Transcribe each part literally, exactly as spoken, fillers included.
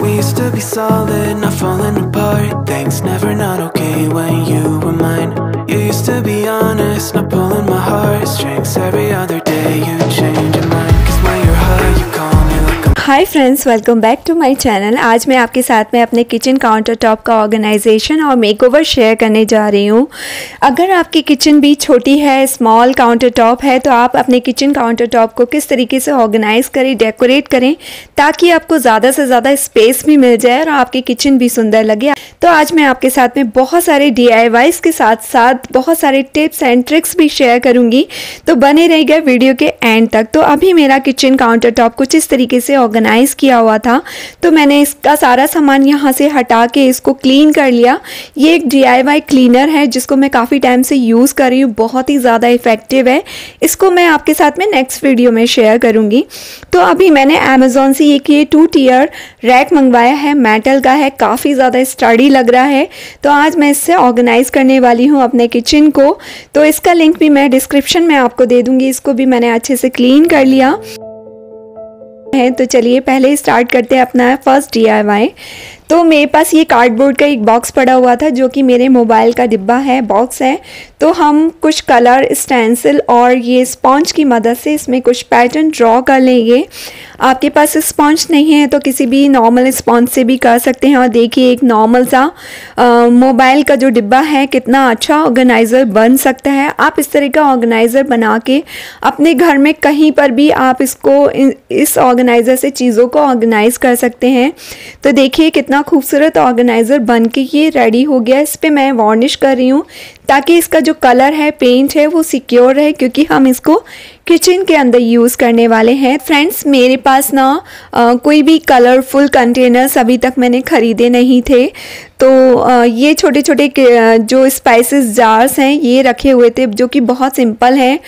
We used to be solid, not falling apart. Things never not okay when you were mine. You used to be honest, not pulling my heartstrings. Every other day you change your mind. Cause when you're high, you call me like a... hi friends, welcome back to my channel. आज मैं आपके साथ में अपने kitchen counter top का organisation और makeover share करने जा रही हूँ। अगर आपकी किचन भी छोटी है, स्मॉल काउंटर टॉप है, तो आप अपने किचन काउंटर टॉप को किस तरीके से ऑर्गेनाइज़ करें, डेकोरेट करें, ताकि आपको ज़्यादा से ज़्यादा स्पेस भी मिल जाए और आपकी किचन भी सुंदर लगे। तो आज मैं आपके साथ में बहुत सारे डी आई वाइज़ के साथ साथ बहुत सारे टिप्स एंड ट्रिक्स भी शेयर करूँगी, तो बने रहिएगा वीडियो के एंड तक। तो अभी मेरा किचन काउंटर टॉप कुछ इस तरीके से ऑर्गेनाइज़ किया हुआ था, तो मैंने इसका सारा सामान यहाँ से हटा के इसको क्लीन कर लिया। ये एक डी आई वाई क्लीनर है जिसको मैं काफ़ी टाइम से यूज़ कर रही हूँ, बहुत ही ज़्यादा इफ़ेक्टिव है। इसको मैं आपके साथ में नेक्स्ट वीडियो में शेयर करूँगी। तो अभी मैंने अमेज़ॉन से एक ये टू टीयर रैक मंगवाया है, मेटल का है, काफ़ी ज़्यादा स्टडी लग रहा है। तो आज मैं इससे ऑर्गेनाइज़ करने वाली हूँ अपने किचन को, तो इसका लिंक भी मैं डिस्क्रिप्शन में आपको दे दूँगी। इसको भी मैंने अच्छे से क्लीन कर लिया है। तो चलिए पहले स्टार्ट करते हैं अपना फर्स्ट डी आई वाई। तो मेरे पास ये कार्डबोर्ड का एक बॉक्स पड़ा हुआ था जो कि मेरे मोबाइल का डिब्बा है, बॉक्स है। तो हम कुछ कलर स्टेंसिल और ये स्पॉन्ज की मदद से इसमें कुछ पैटर्न ड्रॉ कर लेंगे। आपके पास स्पॉन्ज नहीं है तो किसी भी नॉर्मल स्पॉन्ज से भी कर सकते हैं। और देखिए एक नॉर्मल सा मोबाइल का जो डिब्बा है कितना अच्छा ऑर्गेनाइज़र बन सकता है। आप इस तरह का ऑर्गेनाइज़र बना के अपने घर में कहीं पर भी आप इसको इस ऑर्गेनाइज़र से चीज़ों को ऑर्गेनाइज़ कर सकते हैं। तो देखिए कितना खूबसूरत ऑर्गेनाइज़र बन के ये रेडी हो गया। इस पर मैं वार्निश कर रही हूँ ताकि इसका जो कलर है, पेंट है, वो सिक्योर रहे, क्योंकि हम इसको किचन के अंदर यूज़ करने वाले हैं। फ्रेंड्स, मेरे पास ना आ, कोई भी कलरफुल कंटेनर्स अभी तक मैंने ख़रीदे नहीं थे, तो आ, ये छोटे छोटे जो स्पाइसेस जार्स हैं ये रखे हुए थे, जो कि बहुत सिंपल हैं,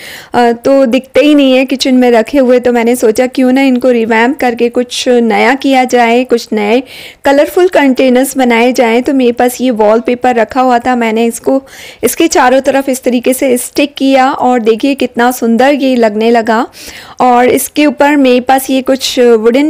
तो दिखते ही नहीं है किचन में रखे हुए। तो मैंने सोचा क्यों ना इनको रिवैम्प करके कुछ नया किया जाए, कुछ नए कलरफुल कंटेनर्स बनाए जाएँ। तो मेरे पास ये वॉलपेपर रखा हुआ था, मैंने इसको इसके चारों तरफ इस तरीके से स्टिक किया और देखिए कितना सुंदर ये लगने लगा। और इसके ऊपर मेरे पास ये कुछ वुडन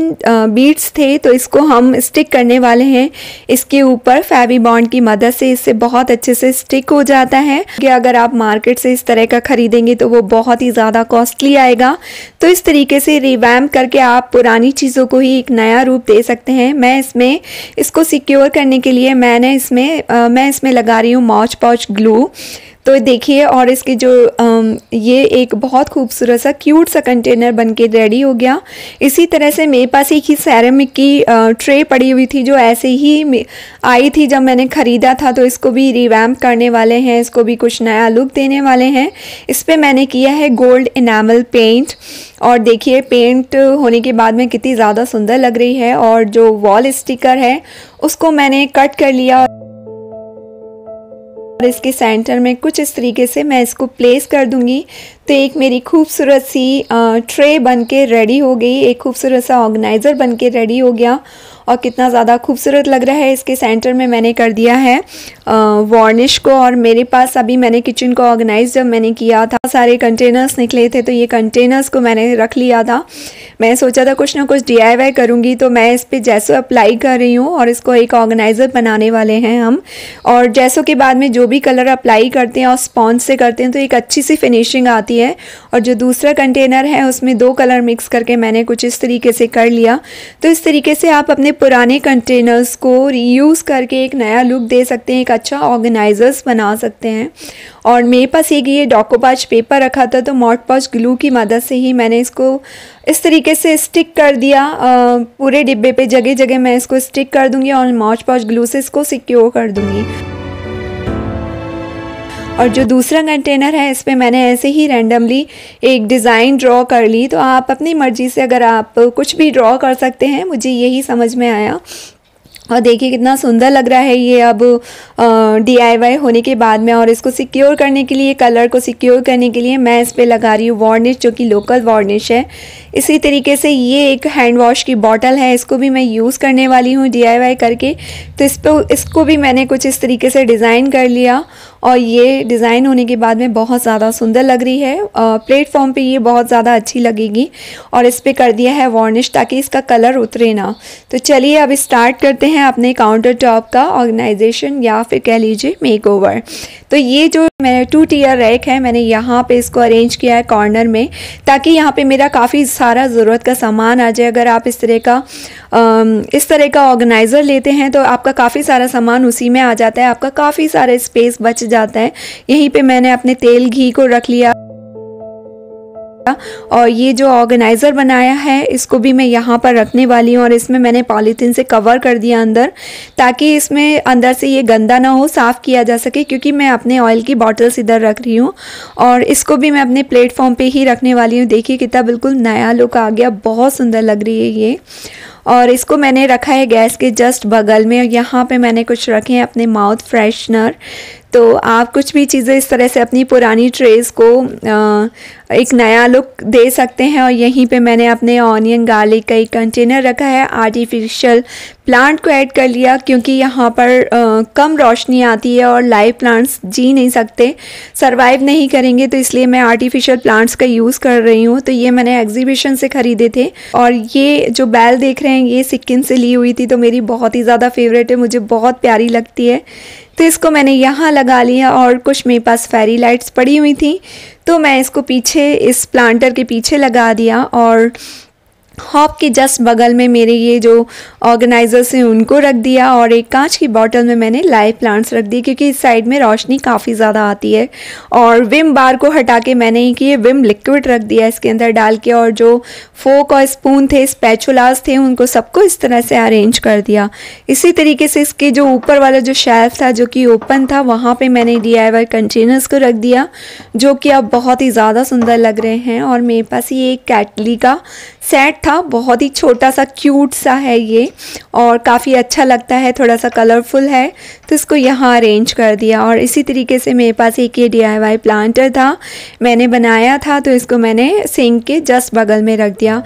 बीड्स थे, तो इसको हम स्टिक करने वाले हैं। इसके ऊपर फैवी बॉन्ड की मदद से इससे बहुत अच्छे से स्टिक हो जाता है, कि अगर आप मार्केट से इस तरह का ख़रीदेंगे तो वो बहुत ही ज़्यादा कॉस्टली आएगा। तो इस तरीके से रिवैम्प करके आप पुरानी चीज़ों को ही एक नया रूप दे सकते हैं। मैं इसमें इसको सिक्योर करने के लिए मैंने इसमें आ, मैं इसमें लगा रही हूँ मॉच पॉच ग्लू। तो देखिए, और इसके जो ये एक बहुत खूबसूरत सा क्यूट सा कंटेनर बनके रेडी हो गया। इसी तरह से मेरे पास एक ही सेरेमिक की ट्रे पड़ी हुई थी जो ऐसे ही आई थी जब मैंने ख़रीदा था, तो इसको भी रिवैम्प करने वाले हैं, इसको भी कुछ नया लुक देने वाले हैं। इस पर मैंने किया है गोल्ड एनामल पेंट, और देखिए पेंट होने के बाद में कितनी ज़्यादा सुंदर लग रही है। और जो वॉल स्टिकर है उसको मैंने कट कर लिया और इसके सेंटर में कुछ इस तरीके से मैं इसको प्लेस कर दूंगी। तो एक मेरी खूबसूरत सी ट्रे बनके रेडी हो गई, एक खूबसूरत सा ऑर्गेनाइज़र बनके रेडी हो गया। और कितना ज़्यादा खूबसूरत लग रहा है। इसके सेंटर में मैंने कर दिया है वार्निश को। और मेरे पास अभी मैंने किचन को ऑर्गेनाइज़ जब मैंने किया था, सारे कंटेनर्स निकले थे, तो ये कंटेनर्स को मैंने रख लिया था। मैं सोचा था कुछ ना कुछ डी आई वाई करूँगी, तो मैं इस पर जैसो अप्लाई कर रही हूँ और इसको एक ऑर्गेनाइज़र बनाने वाले हैं हम। और जैसो के बाद में जो भी कलर अप्लाई करते हैं और स्पॉन्ज से करते हैं तो एक अच्छी सी फिनिशिंग आती है। और जो दूसरा कंटेनर है उसमें दो कलर मिक्स करके मैंने कुछ इस तरीके से कर लिया। तो इस तरीके से आप अपने पुराने कंटेनर्स को रीयूज़ करके एक नया लुक दे सकते हैं, एक अच्छा ऑर्गेनाइज़र्स बना सकते हैं। और मेरे पास एक ये डॉकोपाच पेपर रखा था, तो मॉट पॉच ग्लू की मदद से ही मैंने इसको इस तरीके से स्टिक कर दिया। आ, पूरे डिब्बे पे जगह जगह मैं इसको स्टिक कर दूँगी और मॉट पॉच ग्लू से इसको सिक्योर कर दूँगी। और जो दूसरा कंटेनर है इस पर मैंने ऐसे ही रैंडमली एक डिज़ाइन ड्रॉ कर ली। तो आप अपनी मर्ज़ी से अगर आप कुछ भी ड्रॉ कर सकते हैं, मुझे यही समझ में आया। और देखिए कितना सुंदर लग रहा है ये अब डी आई वाई होने के बाद में। और इसको सिक्योर करने के लिए, कलर को सिक्योर करने के लिए मैं इस पर लगा रही हूँ वार्निश, जो कि लोकल वार्निश है। इसी तरीके से ये एक हैंड वॉश की बॉटल है, इसको भी मैं यूज़ करने वाली हूँ डी आई वाई करके। तो इस पर इसको भी मैंने कुछ इस तरीके से डिज़ाइन कर लिया। और ये डिज़ाइन होने के बाद में बहुत ज़्यादा सुंदर लग रही है। प्लेटफॉर्म पे ये बहुत ज़्यादा अच्छी लगेगी और इस पे कर दिया है वार्निश ताकि इसका कलर उतरे ना। तो चलिए अब स्टार्ट करते हैं अपने काउंटर टॉप का ऑर्गेनाइजेशन या फिर कह लीजिए मेकओवर। तो ये जो मैंने टू टीयर रैक है मैंने यहाँ पे इसको अरेंज किया है कॉर्नर में ताकि यहाँ पे मेरा काफ़ी सारा ज़रूरत का सामान आ जाए। अगर आप इस तरह का इस तरह का ऑर्गेनाइज़र लेते हैं तो आपका काफ़ी सारा सामान उसी में आ जाता है, आपका काफ़ी सारा स्पेस बच जाता है। यहीं पे मैंने अपने तेल घी को रख लिया और ये जो ऑर्गेनाइज़र बनाया है इसको भी मैं यहाँ पर रखने वाली हूँ और इसमें मैंने पॉलीथीन से कवर कर दिया अंदर ताकि इसमें अंदर से ये गंदा ना हो, साफ़ किया जा सके क्योंकि मैं अपने ऑयल की बॉटल्स इधर रख रही हूँ और इसको भी मैं अपने प्लेटफॉर्म पे ही रखने वाली हूँ। देखिए कितना बिल्कुल नया लुक आ गया, बहुत सुंदर लग रही है ये। और इसको मैंने रखा है गैस के जस्ट बगल में और यहाँ पे मैंने कुछ रखे हैं अपने माउथ फ्रेशनर। तो आप कुछ भी चीज़ें इस तरह से अपनी पुरानी ट्रेस को आ, एक नया लुक दे सकते हैं। और यहीं पे मैंने अपने ऑनियन गार्लिक का एक कंटेनर रखा है, आर्टिफिशियल प्लांट को ऐड कर लिया क्योंकि यहाँ पर आ, कम रोशनी आती है और लाइव प्लांट्स जी नहीं सकते, सरवाइव नहीं करेंगे, तो इसलिए मैं आर्टिफिशियल प्लांट्स का यूज़ कर रही हूँ। तो ये मैंने एग्जीबिशन से ख़रीदे थे और ये जो बैल देख रहे हैं ये सिक्किम से ली हुई थी तो मेरी बहुत ही ज़्यादा फेवरेट है, मुझे बहुत प्यारी लगती है। तो इसको मैंने यहाँ लगा लिया और कुछ मेरे पास फेरी लाइट्स पड़ी हुई थी तो मैं इसको पीछे इस प्लांटर के पीछे लगा दिया और हॉप के जस्ट बगल में मेरे ये जो ऑर्गेनाइज़र्स हैं उनको रख दिया और एक कांच की बॉटल में मैंने लाइव प्लांट्स रख दिए क्योंकि इस साइड में रोशनी काफ़ी ज़्यादा आती है। और विम बार को हटा के मैंने ये कि विम लिक्विड रख दिया इसके अंदर डाल के और जो फोक और स्पून थे, स्पैचुलास थे, उनको सबको इस तरह से अरेंज कर दिया। इसी तरीके से इसके जो ऊपर वाला जो शेल्फ था जो कि ओपन था वहाँ पर मैंने डी आई वाई कंटेनर्स को रख दिया जो कि अब बहुत ही ज़्यादा सुंदर लग रहे हैं। और मेरे पास ये एक कैटली का सेट था, बहुत ही छोटा सा क्यूट सा है ये और काफ़ी अच्छा लगता है, थोड़ा सा कलरफुल है तो इसको यहाँ अरेंज कर दिया। और इसी तरीके से मेरे पास एक ये डी आई वाई प्लांटर था, मैंने बनाया था तो इसको मैंने सिंक के जस्ट बगल में रख दिया।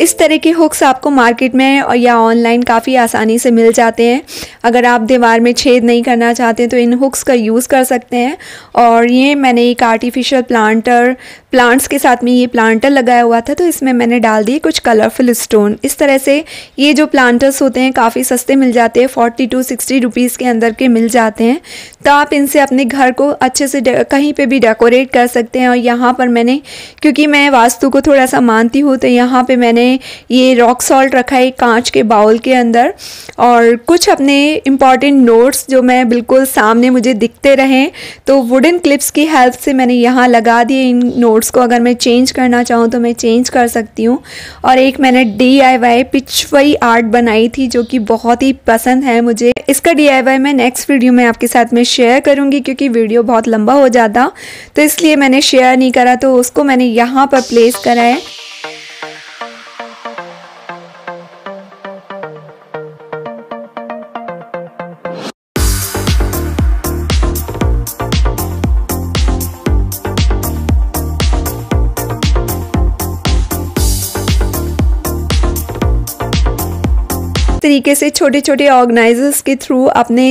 इस तरह के हुक्स आपको मार्केट में और या ऑनलाइन काफ़ी आसानी से मिल जाते हैं। अगर आप दीवार में छेद नहीं करना चाहते तो इन हुक्स का यूज़ कर सकते हैं। और ये मैंने एक आर्टिफिशियल प्लांटर प्लांट्स के साथ में ये प्लांटर लगाया हुआ था तो इसमें मैंने डाल दिए कुछ कलरफुल स्टोन। इस तरह से ये जो प्लांटर्स होते हैं काफ़ी सस्ते मिल जाते हैं, फोर्टी टू सिक्सटी रुपीज़ के अंदर के मिल जाते हैं। तो आप इनसे अपने घर को अच्छे से कहीं पर भी डेकोरेट कर सकते हैं। और यहाँ पर मैंने, क्योंकि मैं वास्तु को थोड़ा सा मानती हूँ, तो यहाँ पर मैंने ये रॉक सॉल्ट रखा है कांच के बाउल के अंदर और कुछ अपने इम्पॉर्टेंट नोट्स जो मैं बिल्कुल सामने मुझे दिखते रहें तो वुडन क्लिप्स की हेल्प से मैंने यहाँ लगा दिए। इन नोट्स को अगर मैं चेंज करना चाहूँ तो मैं चेंज कर सकती हूँ। और एक मैंने D I Y Pichwai art बनाई थी जो कि बहुत ही पसंद है मुझे। इसका डी आई वाई मैं नेक्स्ट वीडियो में आपके साथ में शेयर करूँगी क्योंकि वीडियो बहुत लंबा हो जाता तो इसलिए मैंने शेयर नहीं करा, तो उसको मैंने यहाँ पर प्लेस करा है। तरीके से छोटे छोटे ऑर्गेनाइजर्स के थ्रू अपने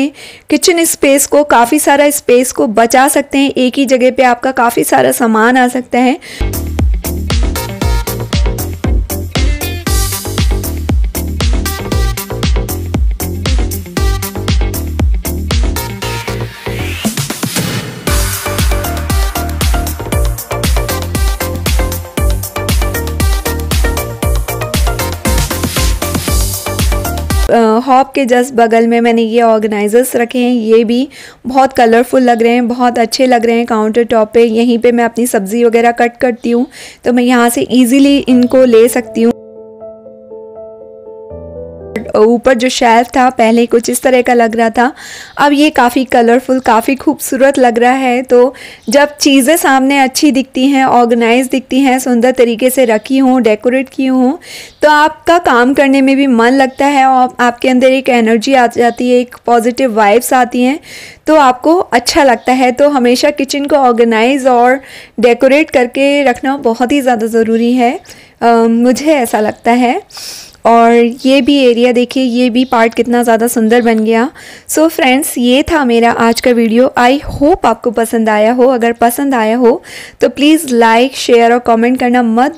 किचन स्पेस को, काफ़ी सारा स्पेस को बचा सकते हैं। एक ही जगह पे आपका काफ़ी सारा सामान आ सकता है। हॉप के जस्ट बगल में मैंने ये ऑर्गेनाइजर्स रखे हैं, ये भी बहुत कलरफुल लग रहे हैं, बहुत अच्छे लग रहे हैं काउंटर टॉप पे। यहीं पे मैं अपनी सब्ज़ी वगैरह कट करती हूँ तो मैं यहाँ से इजीली इनको ले सकती हूँ। ऊपर जो शेल्फ था पहले कुछ इस तरह का लग रहा था, अब ये काफ़ी कलरफुल, काफ़ी खूबसूरत लग रहा है। तो जब चीज़ें सामने अच्छी दिखती हैं, ऑर्गेनाइज दिखती हैं, सुंदर तरीके से रखी हों, डेकोरेट की हों, तो आपका काम करने में भी मन लगता है और आपके अंदर एक एनर्जी आ जाती है, एक पॉजिटिव वाइब्स आती हैं तो आपको अच्छा लगता है। तो हमेशा किचन को ऑर्गेनाइज और डेकोरेट करके रखना बहुत ही ज़्यादा ज़रूरी है, uh, मुझे ऐसा लगता है। और ये भी एरिया देखिए, ये भी पार्ट कितना ज़्यादा सुंदर बन गया। सो so फ्रेंड्स, ये था मेरा आज का वीडियो। आई होप आपको पसंद आया हो। अगर पसंद आया हो तो प्लीज़ लाइक, शेयर और कमेंट करना मत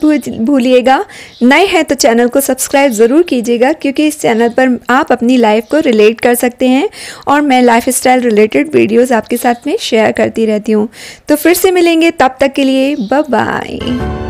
भूलिएगा। नए हैं तो चैनल को सब्सक्राइब ज़रूर कीजिएगा, क्योंकि इस चैनल पर आप अपनी लाइफ को रिलेट कर सकते हैं और मैं लाइफस्टाइल रिलेटेड वीडियोज़ आपके साथ में शेयर करती रहती हूँ। तो फिर से मिलेंगे, तब तक के लिए बाय बाय।